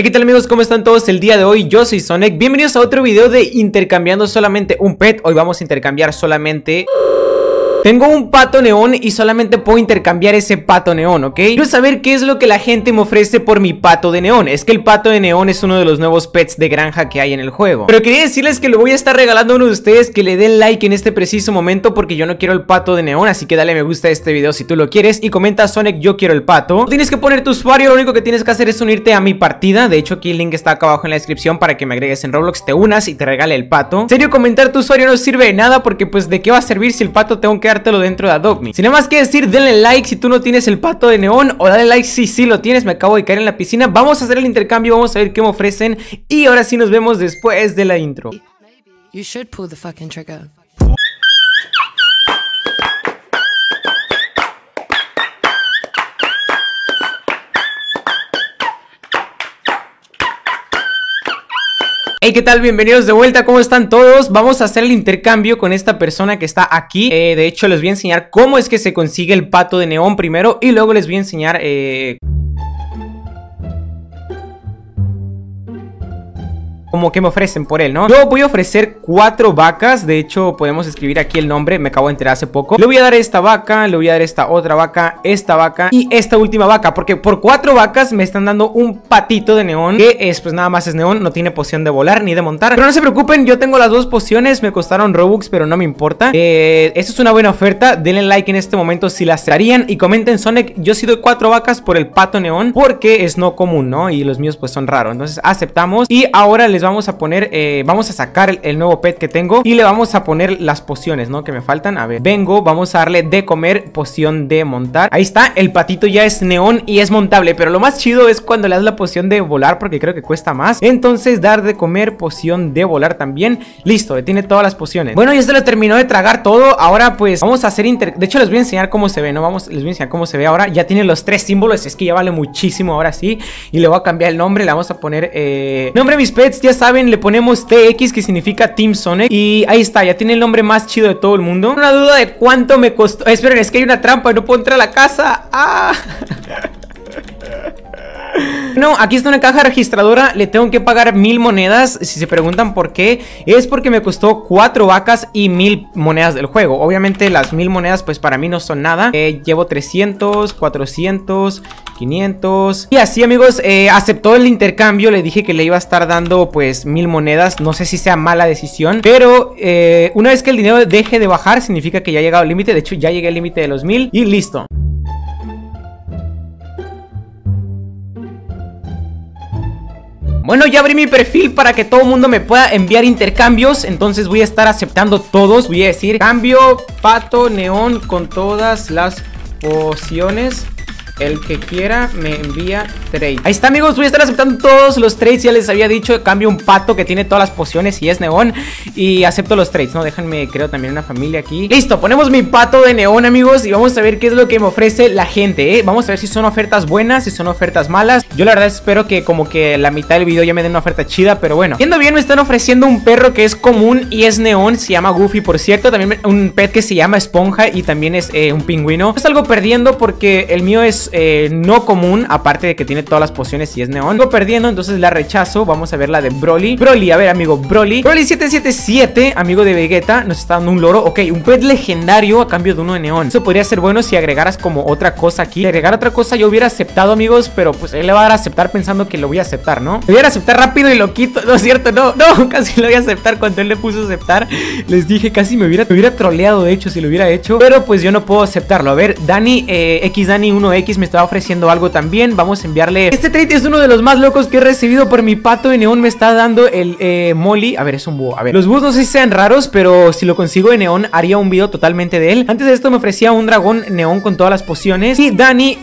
Hey, ¿qué tal amigos? ¿Cómo están todos el día de hoy? Yo soy Sonic, bienvenidos a otro video de intercambiando solamente un pet. Hoy vamos a intercambiar solamente... Tengo un pato neón y solamente puedo intercambiar ese pato neón, ¿ok? Quiero saber qué es lo que la gente me ofrece por mi pato de neón. Es que el pato de neón es uno de los nuevos pets de granja que hay en el juego. Pero quería decirles que lo voy a estar regalando a uno de ustedes. Que le den like en este preciso momento porque yo no quiero el pato de neón. Así que dale me gusta a este video si tú lo quieres. Y comenta Sonic, yo quiero el pato. No tienes que poner tu usuario, lo único que tienes que hacer es unirte a mi partida. De hecho aquí el link está acá abajo en la descripción para que me agregues en Roblox, te unas y te regale el pato. En serio, comentar tu usuario no sirve de nada porque pues de qué va a servir si el pato tengo que dártelo dentro de Adopt Me. Sin nada más que decir, denle like si tú no tienes el pato de neón, o dale like si sí lo tienes. Me acabo de caer en la piscina. Vamos a hacer el intercambio, vamos a ver qué me ofrecen y ahora sí nos vemos después de la intro. You should pull the fucking trigger. Hey, ¿qué tal? Bienvenidos de vuelta, ¿cómo están todos? Vamos a hacer el intercambio con esta persona que está aquí. De hecho, les voy a enseñar cómo es que se consigue el pato de neón primero y luego les voy a enseñar... como que me ofrecen por él, ¿no? Yo voy a ofrecer 4 vacas. De hecho, podemos escribir aquí el nombre. Me acabo de enterar hace poco. Le voy a dar esta vaca, le voy a dar esta otra vaca, esta vaca y esta última vaca. Porque por 4 vacas me están dando un patito de neón. Que es, pues nada más es neón. No tiene poción de volar ni de montar. Pero no se preocupen, yo tengo las 2 pociones. Me costaron Robux, pero no me importa. Esto es una buena oferta. Denle like en este momento si las traerían. Y comenten, Sonic, yo sí doy 4 vacas por el pato neón. Porque es no común, ¿no? Y los míos pues son raros. Entonces aceptamos. Y ahora les vamos a poner, vamos a sacar el nuevo pet que tengo y le vamos a poner las pociones, ¿no? Que me faltan, a ver, vengo, vamos a darle de comer, poción de montar. Ahí está, el patito ya es neón y es montable, pero lo más chido es cuando le das la poción de volar porque creo que cuesta más. Entonces dar de comer, poción de volar también, listo, tiene todas las pociones. Bueno, ya se lo terminó de tragar todo, ahora pues vamos a hacer de hecho les voy a enseñar cómo se ve, ¿no? Les voy a enseñar cómo se ve ahora, ya tiene los 3 símbolos, es que ya vale muchísimo ahora sí. Y le voy a cambiar el nombre, le vamos a poner, nombre de mis pets, ya saben, le ponemos TX que significa Team Sonic. Y ahí está, ya tiene el nombre más chido de todo el mundo. Una duda de cuánto me costó. Esperen, es que hay una trampa, no puedo entrar a la casa. Ah. No, aquí está una caja registradora. Le tengo que pagar 1000 monedas. Si se preguntan por qué, es porque me costó 4 vacas y 1000 monedas del juego. Obviamente las 1000 monedas pues para mí no son nada. Llevo 300, 400, 500. Y así amigos, aceptó el intercambio. Le dije que le iba a estar dando pues 1000 monedas. No sé si sea mala decisión, pero una vez que el dinero deje de bajar, significa que ya ha llegado al límite. De hecho ya llegué al límite de los 1000 y listo. Bueno, ya abrí mi perfil para que todo el mundo me pueda enviar intercambios. Entonces voy a estar aceptando todos. Voy a decir, cambio pato neón con todas las pociones. El que quiera me envía trade. Ahí está amigos, voy a estar aceptando todos los trades. Ya les había dicho, cambio un pato que tiene todas las pociones y es neón. Y acepto los trades, ¿no? Déjenme, creo también una familia aquí. Listo, ponemos mi pato de neón amigos. Y vamos a ver qué es lo que me ofrece la gente, ¿eh? Vamos a ver si son ofertas buenas, si son ofertas malas. Yo la verdad espero que como que la mitad del video ya me den una oferta chida, pero bueno. Viendo bien, me están ofreciendo un perro que es común y es neón. Se llama Goofy, por cierto. También un pet que se llama Esponja y también es un pingüino. No salgo perdiendo porque el mío es no común, aparte de que tiene todas las pociones y es neón. Sigo perdiendo, entonces la rechazo. Vamos a ver la de Broly. Broly, a ver amigo, Broly. Broly777, amigo de Vegeta, nos está dando un loro. Ok, un pet legendario a cambio de uno de neón. Eso podría ser bueno si agregaras como otra cosa aquí. Si agregar otra cosa yo hubiera aceptado amigos, pero pues él le va a dar a aceptar pensando que lo voy a aceptar, ¿no? Le voy a aceptar rápido y lo quito. No es cierto, no, casi lo voy a aceptar. Cuando él le puso aceptar, les dije, casi me hubiera troleado de hecho si lo hubiera hecho. Pero pues yo no puedo aceptarlo. A ver, Dani, XDani1X me estaba ofreciendo algo también. Vamos a enviarle. Este trade es uno de los más locos que he recibido por mi pato de neón. Me está dando el Molly. A ver, es un búho. A ver, los búhos no sé si sean raros, pero si lo consigo de neón, haría un video totalmente de él. Antes de esto me ofrecía un dragón neón con todas las pociones. Y Dani,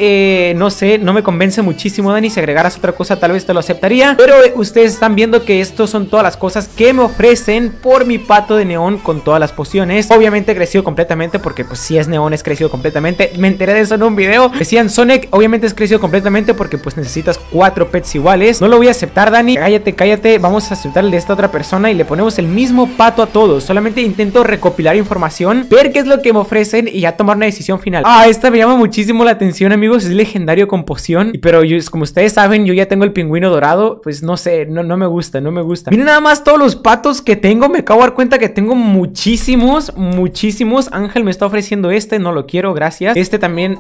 no sé, no me convence muchísimo, Dani. Si agregaras otra cosa, tal vez te lo aceptaría. Pero ustedes están viendo que estos son todas las cosas que me ofrecen por mi pato de neón con todas las pociones. Obviamente he crecido completamente porque pues si es neón es crecido completamente. Me enteré de eso en un video. Decían, son Sonic obviamente es crecido completamente porque pues necesitas 4 pets iguales. No lo voy a aceptar, Dani. Cállate, cállate. Vamos a aceptar el de esta otra persona y le ponemos el mismo pato a todos. Solamente intento recopilar información, ver qué es lo que me ofrecen y ya tomar una decisión final. Ah, esta me llama muchísimo la atención, amigos. Es legendario con poción. Pero yo, como ustedes saben, yo ya tengo el pingüino dorado. Pues no sé, no me gusta, no me gusta. Miren nada más todos los patos que tengo. Me acabo de dar cuenta que tengo muchísimos. Ángel me está ofreciendo este, no lo quiero, gracias. Este también,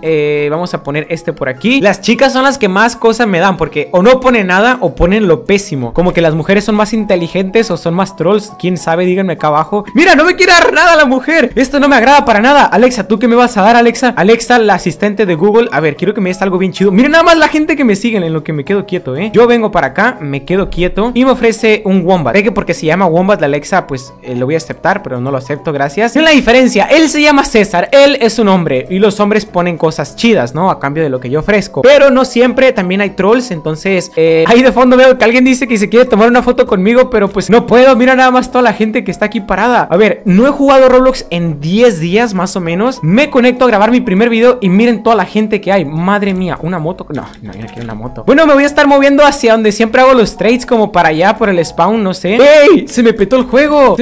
vamos a poner este por aquí. Las chicas son las que más cosas me dan, porque o no ponen nada o ponen lo pésimo. Como que las mujeres son más inteligentes o son más trolls, quién sabe, díganme acá abajo. Mira, no me quiere dar nada la mujer. Esto no me agrada para nada. Alexa, ¿tú qué me vas a dar, Alexa? Alexa, la asistente de Google. A ver, quiero que me des algo bien chido. Miren nada más la gente que me siguen en lo que me quedo quieto, Yo vengo para acá, me quedo quieto y me ofrece un wombat. Sé que porque se llama wombat la Alexa, pues lo voy a aceptar, pero no lo acepto, gracias. Miren la diferencia. Él se llama César, él es un hombre y los hombres ponen cosas chidas, ¿no? A cambio de lo que yo ofrezco. Pero no siempre, también hay trolls, entonces ahí de fondo veo que alguien dice que se quiere tomar una foto conmigo, pero pues no puedo. Mira nada más toda la gente que está aquí parada. A ver, no he jugado Roblox en 10 días más o menos. Me conecto a grabar mi primer video y miren toda la gente que hay. Madre mía, una moto. No, yo no quiero una moto. Bueno, me voy a estar moviendo hacia donde siempre hago los trades, como para allá por el spawn, no sé. ¡Ey! Se me petó el juego.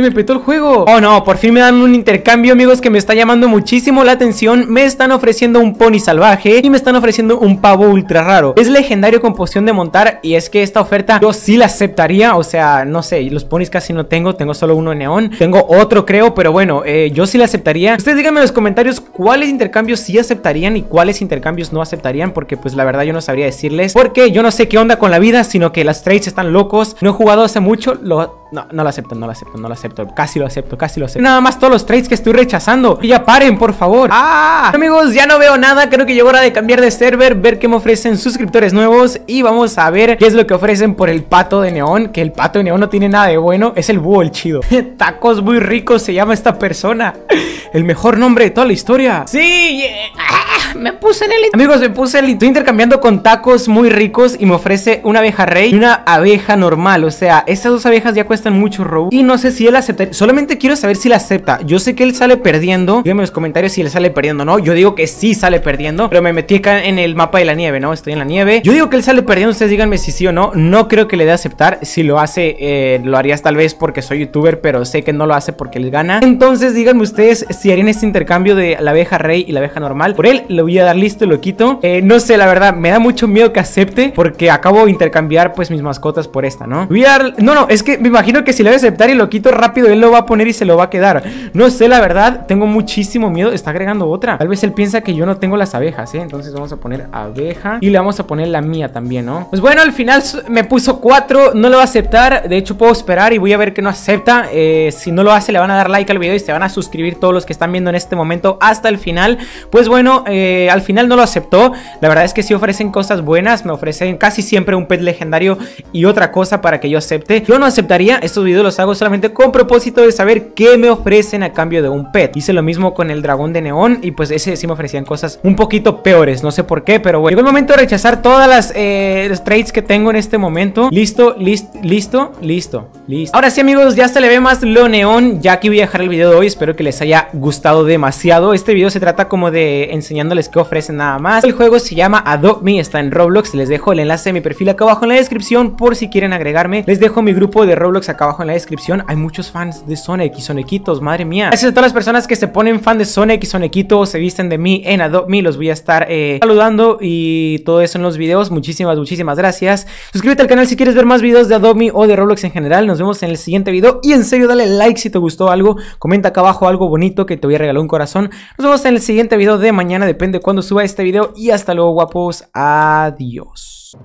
Oh no, por fin me dan un intercambio, amigos, que me está llamando muchísimo la atención. Me están ofreciendo un pony salvaje y me están ofreciendo un pavo ultra raro. Es legendario con poción de montar y es que esta oferta yo sí la aceptaría. O sea, no sé, los ponis casi no tengo. Tengo solo uno en neón. Tengo otro, creo, pero bueno, yo sí la aceptaría. Ustedes díganme en los comentarios cuáles intercambios sí aceptarían y cuáles intercambios no aceptarían, porque pues la verdad yo no sabría decirles, porque yo no sé qué onda con la vida, sino que las trades están locos. No he jugado hace mucho, no lo acepto, casi lo acepto, Nada más todos los trades que estoy rechazando. Y ya paren, por favor. ¡Ah! Amigos, ya no veo nada. Creo que llegó hora de cambiar de server, ver qué me ofrecen suscriptores nuevos y vamos a ver qué es lo que ofrecen por el pato de neón, que el pato de neón no tiene nada de bueno. Es el búho el chido. Tacos muy ricos se llama esta persona. El mejor nombre de toda la historia. Sí, me puse en el... Amigos, me puse el... Estoy intercambiando con tacos muy ricos y me ofrece una abeja rey y una abeja normal. O sea, estas dos abejas ya cuestan mucho robux y no sé si él acepta. Solamente quiero saber si la acepta. Yo sé que él sale perdiendo. Díganme en los comentarios si le sale perdiendo o no. Yo digo que sí sale perdiendo, pero me metí acá en el mapa de la nieve, ¿no? Estoy en la nieve. Yo digo que él sale perdiendo. Ustedes díganme si sí o no. No creo que le dé a aceptar. Si lo hace, lo harías tal vez porque soy youtuber, pero sé que no lo hace porque él gana. Entonces díganme ustedes si harían este intercambio de la abeja rey y la abeja normal. Por él lo voy a dar listo y lo quito. No sé, la verdad, me da mucho miedo que acepte porque acabo de intercambiar pues mis mascotas por esta, ¿no? Voy a dar... No, es que me imagino que si le voy a aceptar y lo quito rápido, él lo va a poner y se lo va a quedar. No sé, la verdad, tengo muchísimo miedo. Está agregando otra. Tal vez él piensa que yo no tengo las abejas, ¿eh? Entonces vamos a poner abeja y le vamos a poner la mía también, ¿no? Pues bueno, al final me puso 4. No lo va a aceptar. De hecho, puedo esperar y voy a ver que no acepta. Si no lo hace, le van a dar like al video y se van a suscribir todos los que están viendo en este momento hasta el final. Pues bueno, al final no lo aceptó. La verdad es que sí ofrecen cosas buenas. Me ofrecen casi siempre un pet legendario y otra cosa para que yo acepte. Yo no aceptaría. Estos videos los hago solamente con propósito de saber qué me ofrecen a cambio de un pet. Hice lo mismo con el dragón de neón y pues ese sí me ofrecían cosas un poquito peores. No sé por qué, pero bueno. Llegó el momento de rechazar todas las trades que tengo en este momento. Listo. Ahora sí, amigos, ya se le ve más lo neón. Ya aquí voy a dejar el video de hoy. Espero que les haya gustado demasiado. Este video se trata como de enseñándoles qué ofrecen nada más. El juego se llama Adopt Me, está en Roblox. Les dejo el enlace de mi perfil acá abajo en la descripción por si quieren agregarme. Les dejo mi grupo de Roblox acá abajo en la descripción. Hay muchos fans de Sonic y Sonicitos, madre mía. Gracias a todas las personas que se ponen fan de Sonic y Sonicitos, se visten de mí en Adopt Me. Los voy a estar saludando y todo eso en los videos. Muchísimas gracias. Suscríbete al canal si quieres ver más videos de Adopt Me o de Roblox en general. Nos vemos en el siguiente video y en serio dale like si te gustó algo. Comenta acá abajo algo bonito que te voy a regalar un corazón. Nos vemos en el siguiente video de mañana, depende de cuándo suba este video. Y hasta luego, guapos. Adiós.